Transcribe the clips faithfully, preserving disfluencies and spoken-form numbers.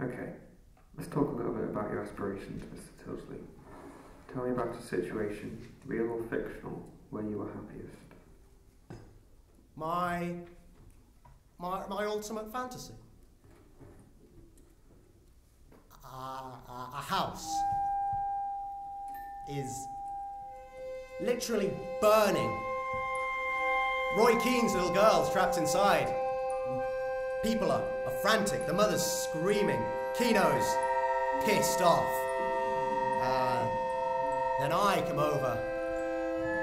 Okay, let's talk a little bit about your aspirations, Mister Tyldesley. Tell me about a situation, real or fictional, where you were happiest. My, my, my ultimate fantasy. A, a, a house is literally burning. Roy Keane's little girl's trapped inside. People are, are frantic. The mother's screaming. Kino's pissed off. Uh, then I come over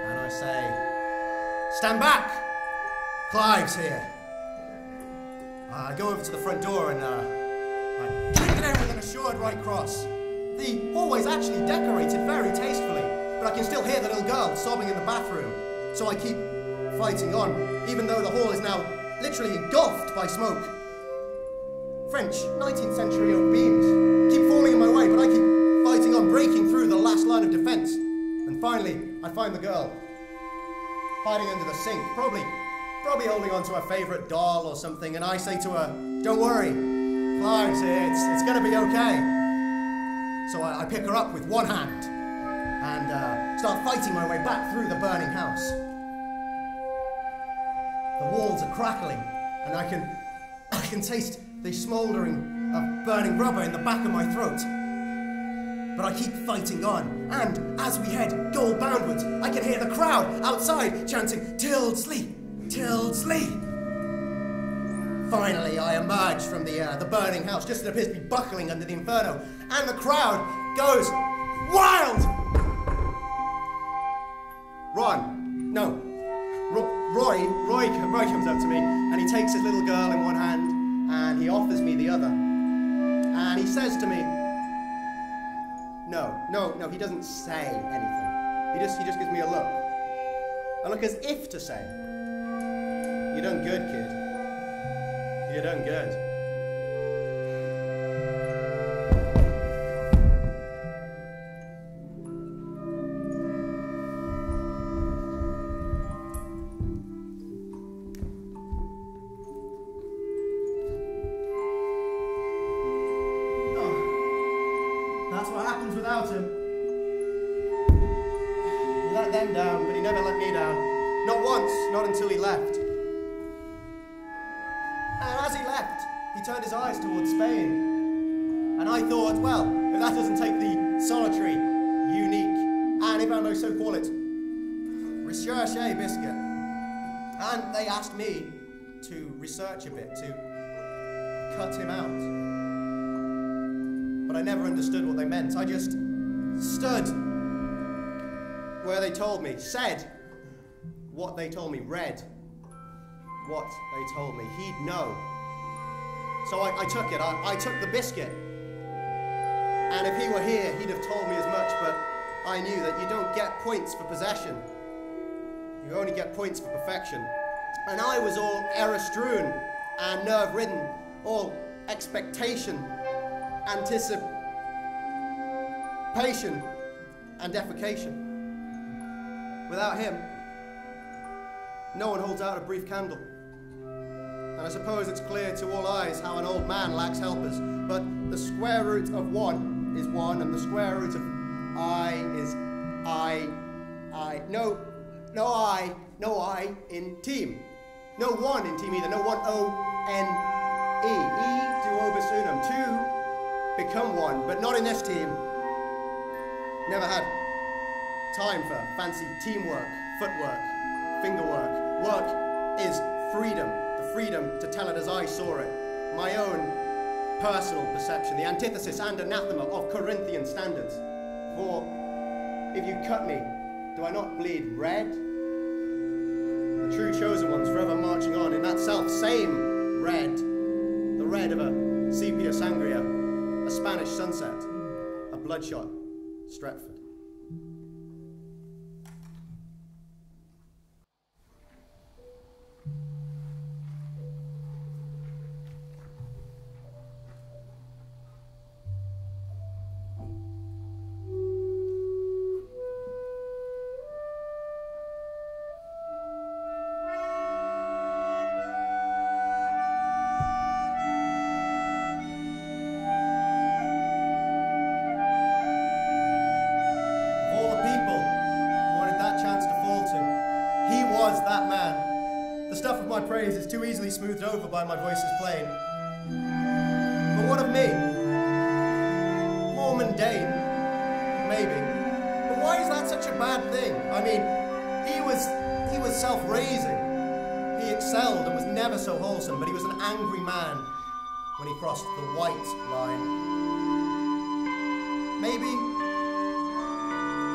and I say, "Stand back! Clive's here." Uh, I go over to the front door and uh, I kick it in with an assured right cross. The hallway's actually decorated very tastefully, but I can still hear the little girl sobbing in the bathroom. So I keep fighting on, even though the hall is now literally engulfed by smoke. French nineteenth century oak beams keep falling in my way, but I keep fighting on, breaking through the last line of defense. And finally, I find the girl hiding under the sink, probably, probably holding on to her favorite doll or something, and I say to her, "Don't worry, Clive's here, it's, it's gonna be okay." So I, I pick her up with one hand and uh, start fighting my way back through the burning house. The walls are crackling, and I can, I can taste the smouldering of burning rubber in the back of my throat. But I keep fighting on, and as we head goal boundwards, I can hear the crowd outside chanting, "Tyldesley, Tyldesley!" Finally, I emerge from the uh, the burning house, just as it appears to be buckling under the inferno, and the crowd goes wild. Ron, no. Roy, Roy, Roy comes up to me, and he takes his little girl in one hand, and he offers me the other. And he says to me, no, no, no, he doesn't say anything. He just, he just gives me a look. A look as if to say, "You're done good, kid. You're done good." That's what happens without him. He let them down, but he never let me down. Not once, not until he left. And as he left, he turned his eyes towards Spain. And I thought, well, if that doesn't take the solitary, unique, and if I may so call it, recherche biscuit. And they asked me to research a bit, to cut him out. But I never understood what they meant. I just stood where they told me, said what they told me, read what they told me. He'd know. So I, I took it. I, I took the biscuit. And if he were here, he'd have told me as much, but I knew that you don't get points for possession. You only get points for perfection. And I was all error-strewn and nerve-ridden, all expectation, anticipation and defecation. Without him, no one holds out a brief candle. And I suppose it's clear to all eyes how an old man lacks helpers, but the square root of one is one, and the square root of I is I, I, no, no I, no I in team. No one in team either, no one, O N E, E duobus unum, two, become one, but not in this team. Never had time for fancy teamwork, footwork, fingerwork. Work is freedom, the freedom to tell it as I saw it. My own personal perception, the antithesis and anathema of Corinthian standards. For if you cut me, do I not bleed red? The true chosen ones forever marching on in that self same red, the red of a sepia sangria. A Spanish sunset, a bloodshot Stratford. my praise is too easily smoothed over by my voice's playing. But what of me? More mundane, maybe. But why is that such a bad thing? I mean, he was, he was self-raising. He excelled and was never so wholesome, but he was an angry man when he crossed the white line. Maybe,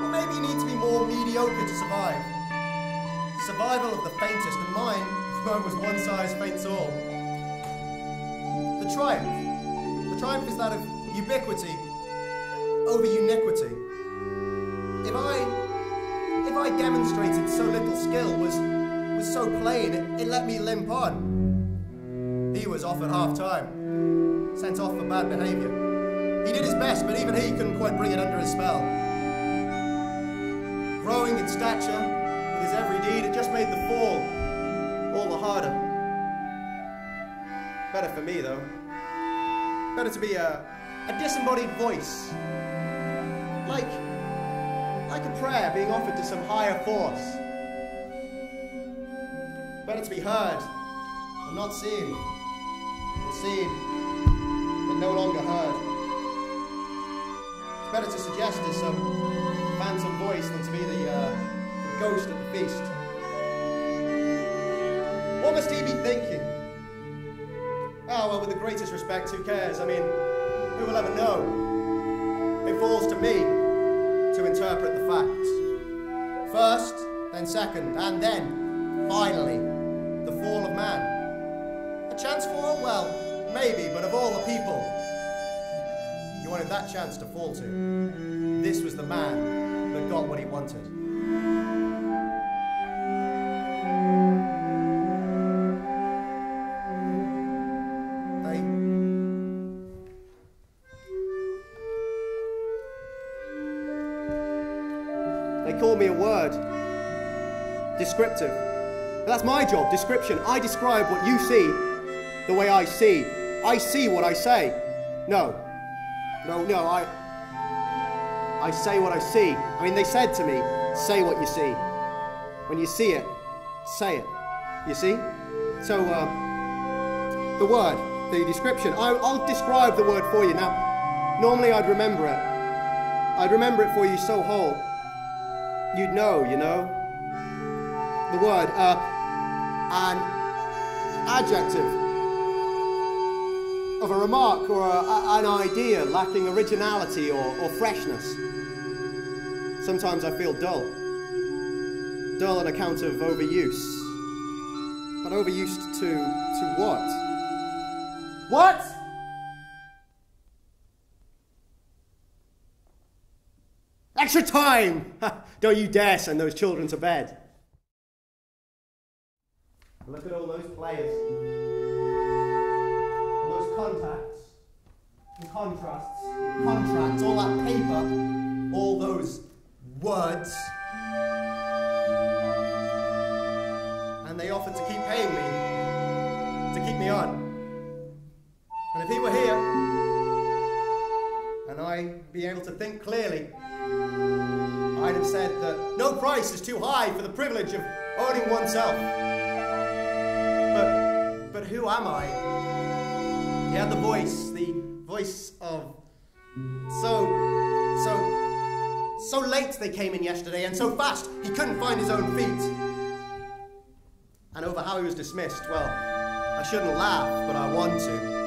well, maybe you need to be more mediocre to survive. Survival of the faintest, and mine, mine was one size faints all. The triumph, the triumph is that of ubiquity over uniquity. If I, if I demonstrated so little skill, was, was so plain, it, it let me limp on. He was off at half time, sent off for bad behaviour. He did his best, but even he couldn't quite bring it under his spell. Growing in stature, his every deed, it just made the fall all the harder. Better for me, though. Better to be a, a disembodied voice. Like, like a prayer being offered to some higher force. Better to be heard and not seen. And seen, but no longer heard. It's better to suggest as some phantom voice than to be the, uh, ghost of the beast. What must he be thinking? Ah, well, with the greatest respect, who cares? I mean, who will ever know? It falls to me to interpret the facts. First, then second, and then, finally, the fall of man. A chance for it? Well, maybe, but of all the people you wanted that chance to fall to, this was the man that got what he wanted. Me a word. Descriptive. But that's my job, description. I describe what you see the way I see. I see what I say. No. No, no, I... I say what I see. I mean, they said to me, say what you see. When you see it, say it. You see? So, uh, the word, the description. I, I'll describe the word for you. Now, normally I'd remember it. I'd remember it for you so whole. You'd know, you know. The word, uh, an adjective of a remark or a, a, an idea lacking originality or, or freshness. Sometimes I feel dull. Dull on account of overuse. But overused to, to what? What? Extra time! Don't you dare send those children to bed. Look at all those players. All those contacts. And contrasts. Contracts. All that paper. All those words. And they offered to keep paying me. To keep me on. And if he were here, and I'd be able to think clearly, I'd have said that no price is too high for the privilege of owning oneself. But, but who am I? He had the voice, the voice of... So, so, so late they came in yesterday, and so fast he couldn't find his own feet. And over how he was dismissed, well, I shouldn't laugh, but I want to.